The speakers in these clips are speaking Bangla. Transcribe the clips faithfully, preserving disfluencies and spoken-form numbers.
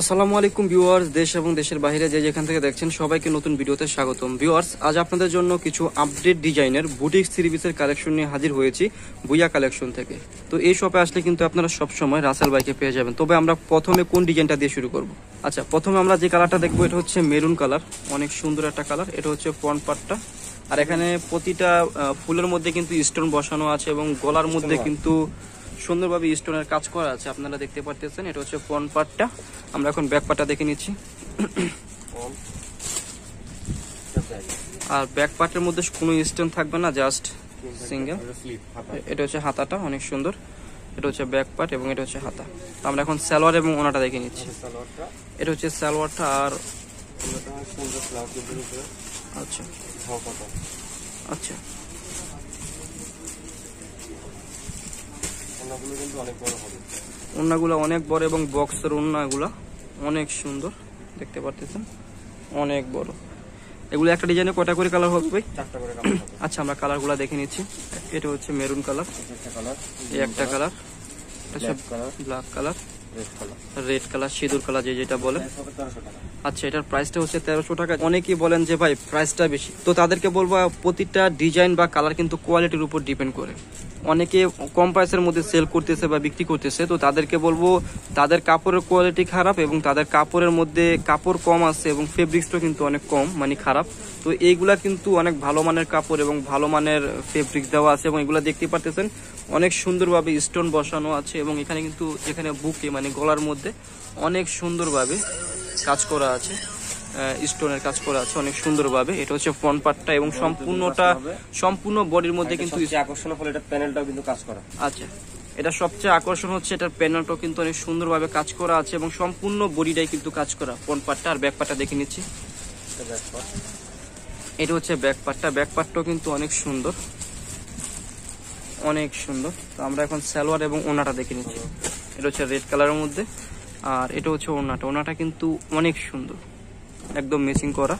আসসালামু আলাইকুম ভিউয়ার্স, দেশ এবং দেশের বাইরে যে যেখান থেকে দেখছেন সবাইকে নতুন ভিডিওতে স্বাগতম। ভিউয়ার্স, আজ আপনাদের জন্য কিছু আপডেট ডিজাইনের বুটিক থ্রি পিসের কালেকশন নিয়ে হাজির হয়েছি বুইয়া কালেকশন থেকে। তো এই শপে আসলে কিন্তু আপনারা সবসময় রাসেল ভাইকে পেয়ে যাবেন। তবে আমরা প্রথমে কোন ডিজাইনটা দিয়ে শুরু করব? আচ্ছা, প্রথমে আমরা যে কালারটা দেখবো এটা হচ্ছে মেরুন কালার, অনেক সুন্দর একটা কালার। এটা হচ্ছে ফ্রন্ট পার্টটা, আর এখানে প্রতিটা ফুলের মধ্যে কিন্তু স্টোন বসানো আছে এবং গলার মধ্যে কিন্তু সুন্দরভাবে স্টোনের কাজ করা আছে, আপনারা দেখতে পারতেছেন। এটা হচ্ছে ফ্রন্ট পার্টটা। আমরা এখন ব্যাক পার্টটা দেখে নিচ্ছি। আর ব্যাক পার্টের মধ্যে কোনো স্টোন থাকবে না, জাস্ট সিঙ্গেল। এটা হচ্ছে হাতাটা, অনেক সুন্দর। এটা হচ্ছে ব্যাক পার্ট এবং এটা হচ্ছে হাতা। আমরা এখন সালোয়ার এবং ওনাটা দেখে নিচ্ছি। এটা হচ্ছে সালোয়ারটা। আর আচ্ছা আচ্ছা, ওড়নাগুলো অনেক বড় এবং বক্সের ওড়নাগুলো অনেক সুন্দর, দেখতে পারতেছেন, অনেক বড়। এগুলো একটা ডিজাইনে কয়টা করে কালার হবে ভাই? চারটা করে কালার হবে। আচ্ছা, আমরা কালারগুলো দেখে নিচ্ছি। এটা হচ্ছে মেরুন কালার, একটা কালার, এই একটা কালার, এটা black colour, red colour, red colour, সিঁদুর কালার, যে যেটা বলেন। আচ্ছা, এটার প্রাইসটা হচ্ছে তেরোশো টাকা। অনেকেই বলেন যে ভাই প্রাইসটা বেশি, তো তাদেরকে বলবো প্রতিটা ডিজাইন বা কালার কিন্তু কোয়ালিটির উপর ডিপেন্ড করে। অনেকে কম প্রাইসের মধ্যে সেল করতেছে বা বিক্রি করতেছে, তো তাদেরকে বলবো তাদের কাপড়ের কোয়ালিটি খারাপ এবং তাদের কাপড়ের মধ্যে কাপড় কম আছে এবং ফেব্রিক্সটা কিন্তু অনেক কম, মানে খারাপ। তো এইগুলা কিন্তু অনেক ভালো মানের কাপড় এবং ভালো মানের ফেব্রিক্স দেওয়া আছে এবং এগুলা দেখতে পারতেছেন অনেক সুন্দরভাবে স্টোন বসানো আছে এবং এখানে কিন্তু এখানে বুকে মানে গলার মধ্যে অনেক সুন্দরভাবে কাজ করা আছে, স্টোনের কাজ করা আছে অনেক সুন্দরভাবে। এটা হচ্ছে ফ্রন্ট পার্টটা এবং সম্পূর্ণটা সম্পূর্ণ বডির মধ্যে কিন্তু আকর্ষণ ফলে এটা প্যানেলটাও কিন্তু কাজ করা। আচ্ছা, এটা সবচেয়ে আকর্ষণ হচ্ছে এটার প্যানেলটাও কিন্তু অনেক সুন্দরভাবে কাজ করা আছে এবং সম্পূর্ণ বডিটাই কিন্তু কাজ করা। ফ্রন্ট পার্টটা আর ব্যাক পার্টটা দেখে নিচ্ছি। এটা হচ্ছে ব্যাক পার্টটা। ব্যাক পার্টটাও কিন্তু অনেক সুন্দর, অনেক সুন্দর। তো আমরা এখন সালোয়ার এবং ওনাটা দেখে নিচ্ছি। এটা হচ্ছে রেড কালারের মধ্যে, আর এটা হচ্ছে ওনাটা। ওনাটা কিন্তু অনেক সুন্দর, একদম মেসিং করা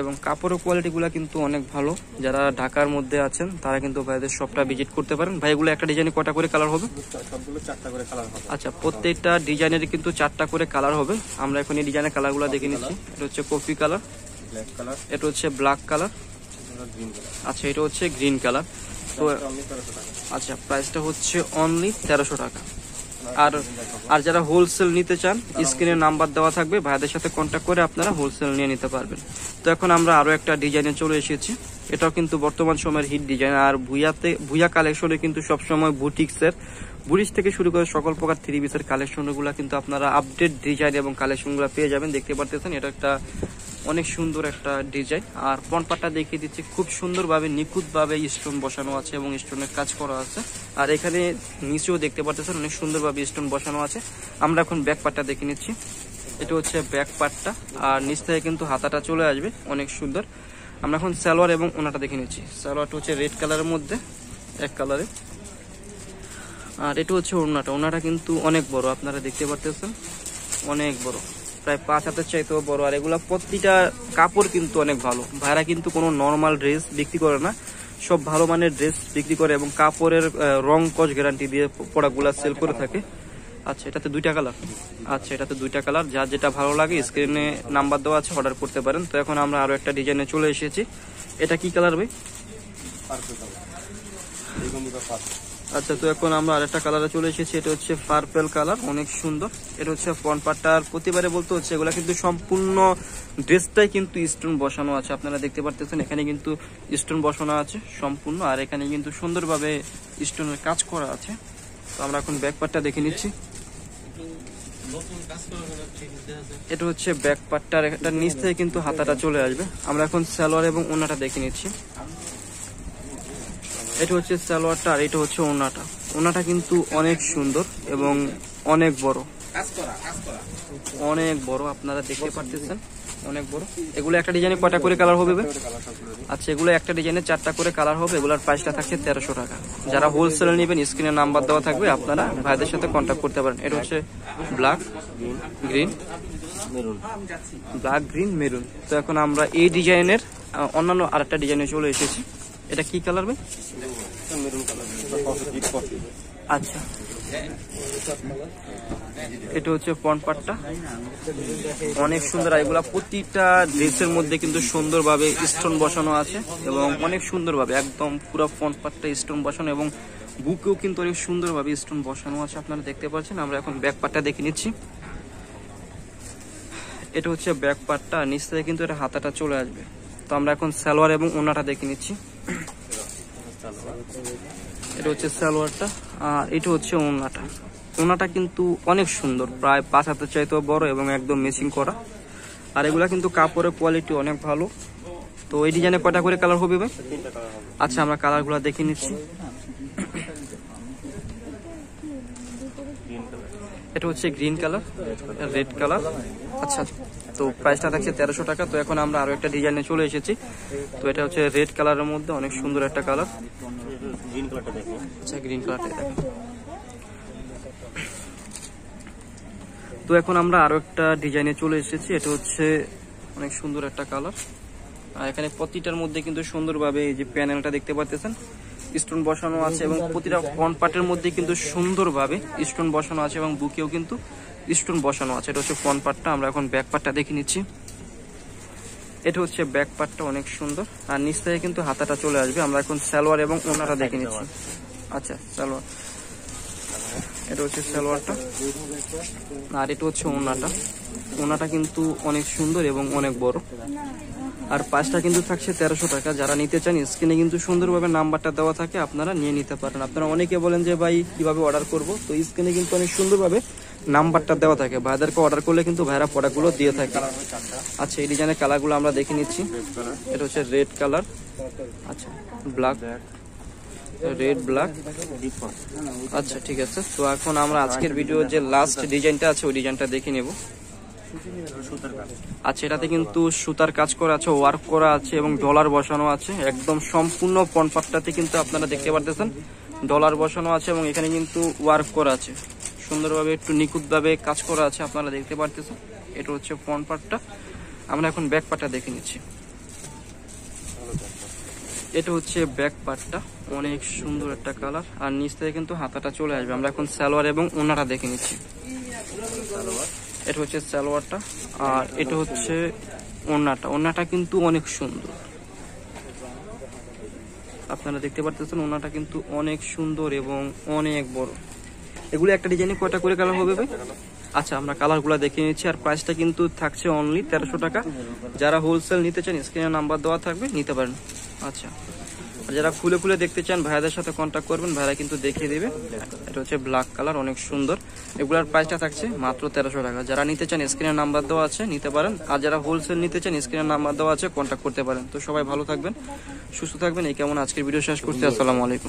এবং কাপড়ের কোয়ালিটিগুলো কিন্তু অনেক ভালো। যারা ঢাকার মধ্যে আছেন তারা কিন্তু ভাইদের শপটা ভিজিট করতে পারেন। ভাই, এগুলো একটা ডিজাইনে কটা করে কালার হবে? সবগুলো চারটা করে কালার হবে। আচ্ছা, প্রত্যেকটা ডিজাইনের কিন্তু চারটা করে কালার হবে। আমরা এখন এই ডিজাইনের কালারগুলো দেখে নিচ্ছি। এটা হচ্ছে কফি কালার, ব্ল্যাক কালার, এটা হচ্ছে ব্ল্যাক কালার, আচ্ছা এটা হচ্ছে গ্রিন কালার। তো আচ্ছা, প্রাইসটা হচ্ছে অনলি তেরোশো টাকা। আর আর যারা হোলসেল নিতে চান স্ক্রিনে নাম্বার দেওয়া থাকবে, ভাইদের সাথে কন্ট্যাক্ট করে আপনারা হোলসেল নিয়ে নিতে পারবেন। তো এখন আমরা আরো একটা ডিজাইনে চলে এসেছি, এটাও কিন্তু বর্তমান সময়ের হিট ডিজাইন। আর ভুইয়াতে ভুইয়া কালেকশনে কিন্তু সবসময় বুটিক্সের বুটিক থেকে শুরু করে সকল প্রকার থ্রি পিসের কালেকশনগুলো কিন্তু আপনারা আপডেট ডিজাইন এবং কালেকশনগুলো পেয়ে যাবেন, দেখতে পারতেছেন। এটা একটা অনেক সুন্দর একটা ডিজাইন। আর ফ্রন্ট পার্টটা দেখিয়ে দিচ্ছি, খুব সুন্দরভাবে নিখুঁতভাবে স্টোন বসানো আছে এবং স্টোনের কাজ করা আছে। আর এখানে নিচেও দেখতে পারতেছেন অনেক সুন্দরভাবে স্টোন বসানো আছে। আমরা এখন ব্যাক পার্টটা দেখে নিচ্ছি। এটা হচ্ছে ব্যাক পার্টটা, আর নিচ থেকে কিন্তু হাতাটা চলে আসবে, অনেক সুন্দর। আমরা এখন সালোয়ার এবং ওনাটা দেখে নিচ্ছি। সালোয়ারটা হচ্ছে রেড কালারের মধ্যে, এক কালারে, আর এটা হচ্ছে ওড়নাটা। ওড়নাটা কিন্তু অনেক বড়, আপনারা দেখতে পারতেছেন, অনেক বড়, প্রায় পাঁচ হাতের চাইতেও বড়। আর এগুলো প্রতিটা কাপড় কিন্তু অনেক ভালো। ভাইরা কিন্তু কোনো নর্মাল ড্রেস বিক্রি করে না, সব ভালো মানের ড্রেস বিক্রি করে এবং কাপড়ের রং কস গ্যারান্টি দিয়ে প্রোডাক্টগুলো সেল করে থাকে। আচ্ছা, এটাতে দুইটা কালার। আচ্ছা, এটাতে দুইটা কালার, যার যেটা ভালো লাগে স্ক্রিনে নাম্বার দেওয়া আছে, অর্ডার করতে পারেন। তো এখন আমরা আরও একটা ডিজাইনে চলে এসেছি। এটা কি কালার ভাই? আচ্ছা, তো এখন আমরা আরেকটা কালারে চলে এসেছি। এটা হচ্ছে পার্পল কালার, অনেক সুন্দর। এটা হচ্ছে ফ্রন্ট পার্টটা। আর প্রতিবারে বলতে হচ্ছে এগুলা কিন্তু সম্পূর্ণ ড্রেসটাই কিন্তু স্টোন বসানো আছে, আপনারা দেখতে পারতেছেন। এখানে কিন্তু স্টোন বসানো আছে সম্পূর্ণ, আর এখানে কিন্তু সুন্দরভাবে স্টোনের কাজ করা আছে। তো আমরা এখন ব্যাক পার্টটা দেখে নিচ্ছি। এটা হচ্ছে ব্যাক পার্টটা, এটা নিচ থেকে কিন্তু হাতাটা চলে আসবে। আমরা এখন সালোয়ার এবং ওনাটা দেখে নিচ্ছি। এটা হচ্ছে সালোয়ারটা, আর এটা হচ্ছে ওড়নাটা। ওড়নাটা কিন্তু অনেক সুন্দর এবং অনেক বড়, অনেক বড়, আপনারা দেখতে পারতেছেন, অনেক বড়। এগুলো একটা ডিজাইনে কয়টা করে কালার হবে? আচ্ছা, এগুলো একটা ডিজাইনে চারটা করে কালার হবে। এগুলোর প্রাইসটা থাকছে তেরোশো টাকা। যারা হোলসেল নেবেন স্ক্রিনে নাম্বার দেওয়া থাকবে, আপনারা ভাইদের সাথে কন্ট্যাক্ট করতে পারেন। এটা হচ্ছে black, green, maroon, black, green, maroon. তো এখন আমরা এই ডিজাইনের অন্যান্য আরেকটা ডিজাইনে চলে এসেছি। এটা কি কালার ভাই? Maroon colour. আচ্ছা, এটা হচ্ছে ফ্রন্ট পার্টটা অনেক সুন্দর। এগুলা প্রতিটা ড্রেসের মধ্যে কিন্তু সুন্দরভাবে স্টোন বসানো আছে এবং অনেক সুন্দরভাবে একদম পুরো ফ্রন্ট পার্টটা স্টোন বসানো এবং বুকেও কিন্তু অনেক সুন্দরভাবে স্টোন বসানো আছে, আপনারা দেখতে পাচ্ছেন। আমরা এখন ব্যাক পার্টটা দেখে নিচ্ছি। এটা হচ্ছে ব্যাক পার্টটা, নিচ থেকে কিন্তু এটা হাতাটা চলে আসবে। তো আমরা এখন সালোয়ার এবং ওনাটা দেখে নিচ্ছি। এটা হচ্ছে সালোয়ারটা আর এটা হচ্ছে ওনাটা। ওনাটা কিন্তু অনেক সুন্দর, প্রায় পাঁচ হাতের চাইতেও বড় এবং একদম ম্যাচিং করা। আর এগুলা কিন্তু কাপড়ের কোয়ালিটি অনেক ভালো। তো এই ডিজাইনে কটা করে কালার হবে ভাই? আচ্ছা, আমরা কালারগুলো দেখে নিচ্ছি। এটা হচ্ছে গ্রিন কালার, রেড কালার। আচ্ছা, তো প্রাইসটা থাকছে তেরোশো টাকা। তো এখন আমরা আরো একটা ডিজাইনে চলে এসেছি। তো এটা হচ্ছে রেড কালারের মধ্যে অনেক সুন্দর একটা কালার। আচ্ছা, গ্রিন কালারটা দেখো। তো এখন আমরা আরো একটা ডিজাইনে চলে এসেছি। এটা হচ্ছে অনেক সুন্দর একটা কালার। আর এখানে প্রতিটার মধ্যে কিন্তু সুন্দরভাবে এই যে প্যানেলটা দেখতে পাচ্ছেন স্টোন বসানো আছে এবং প্রতিটা ফ্রন্ট পার্টের মধ্যে কিন্তু সুন্দরভাবে স্টোন বসানো আছে এবং বুকেও কিন্তু স্টোন বসানো আছে। এটা হচ্ছে ফ্রন্ট পার্টটা। আমরা এখন ব্যাক পার্টটা দেখে নিচ্ছি। এটা হচ্ছে ব্যাক পার্টটা অনেক সুন্দর আর নিচ থেকে কিন্তু হাতাটা চলে আসবে। আমরা এখন সালোয়ার এবং ওনাটা দেখে নিচ্ছি। আচ্ছা, সালোয়ার, এটা হচ্ছে সালোয়ারটা আর এটা হচ্ছে ওনাটা। ওনাটা কিন্তু অনেক সুন্দর এবং অনেক বড়। আর পাঁচটা কিন্তু থাকছে তেরোশো টাকা। যারা নিতে চান স্ক্রিনে কিন্তু সুন্দরভাবে নাম্বারটা দেওয়া থাকে, আপনারা নিয়ে নিতে পারেন। আপনারা অনেকে বলেন যে ভাই কিভাবে অর্ডার করব, তো স্ক্রিনে কিন্তু অনেক সুন্দরভাবে নাম্বারটা দেওয়া থাকে। ভাইদেরকে অর্ডার করলে কিন্তু ভাইরা প্রোডাক্টগুলো দিয়ে থাকে। আচ্ছা, এই ডিজাইনের কালারগুলো আমরা দেখে নিচ্ছি। এটা হচ্ছে রেড কালার, আচ্ছা ব্ল্যাক, রেড ব্ল্যাক। আচ্ছা ঠিক আছে, তো এখন আমরা আজকের ভিডিও যে লাস্ট ডিজাইনটা আছে ওই ডিজাইনটা দেখে নেব। আচ্ছা, এটাতে কিন্তু সুতার কাজ করা আছে, ওয়ার্ক করা আছে এবং ডলার বসানো আছে একদম সম্পূর্ণ। ফ্রন্ট পার্টটাতে কিন্তু আপনারা দেখতে পারতেছেন ডলার বসানো আছে এবং এখানে কিন্তু ওয়ার্ক করা আছে সুন্দরভাবে, একটু নিখুঁতভাবে কাজ করা আছে, আপনারা দেখতে পারতেছেন। এটা হচ্ছে ফ্রন্ট পার্টটা। আমরা এখন ব্যাক পার্টটা দেখে নিচ্ছি। এটা হচ্ছে ব্যাক পার্টটা, অনেক সুন্দর একটা কালার আর নিচ থেকে কিন্তু হাতাটা চলে আসবে। আমরা এখন সালোয়ার এবং ওনাটা দেখে নিচ্ছি। এটা হচ্ছে সালোয়ারটা আর এটা হচ্ছে ওড়নাটা। ওড়নাটা কিন্তু অনেক সুন্দর, আপনারা দেখতে পারতেছেন। ওড়নাটা কিন্তু অনেক সুন্দর এবং অনেক বড়। এগুলো একটা ডিজাইনে কয়টা করে কালার হবে ভাই? আচ্ছা, আমরা কালারগুলো দেখে নিচ্ছি। আর প্রাইসটা কিন্তু থাকছে অনলি তেরোশো টাকা। যারা হোলসেল নিতে চান স্ক্রিনে নাম্বার দেওয়া থাকবে, নিতে পারেন। আচ্ছা, আর যারা খুলে খুলে দেখতে চান ভাইয়াদের সাথে কন্ট্যাক্ট করবেন, ভাইরা কিন্তু দেখিয়ে দেবে। এটা হচ্ছে ব্ল্যাক কালার, অনেক সুন্দর। এগুলার প্রাইসটা থাকছে মাত্র তেরোশো টাকা। যারা নিতে চান স্ক্রিনের নাম্বার দেওয়া আছে, নিতে পারেন। আর যারা হোলসেল নিতে চান স্ক্রিনের নাম্বার দেওয়া আছে, কন্ট্যাক্ট করতে পারেন। তো সবাই ভালো থাকবেন, সুস্থ থাকবেন। এই কেমন আজকের ভিডিও শেষ করছি। আসসালামু আলাইকুম।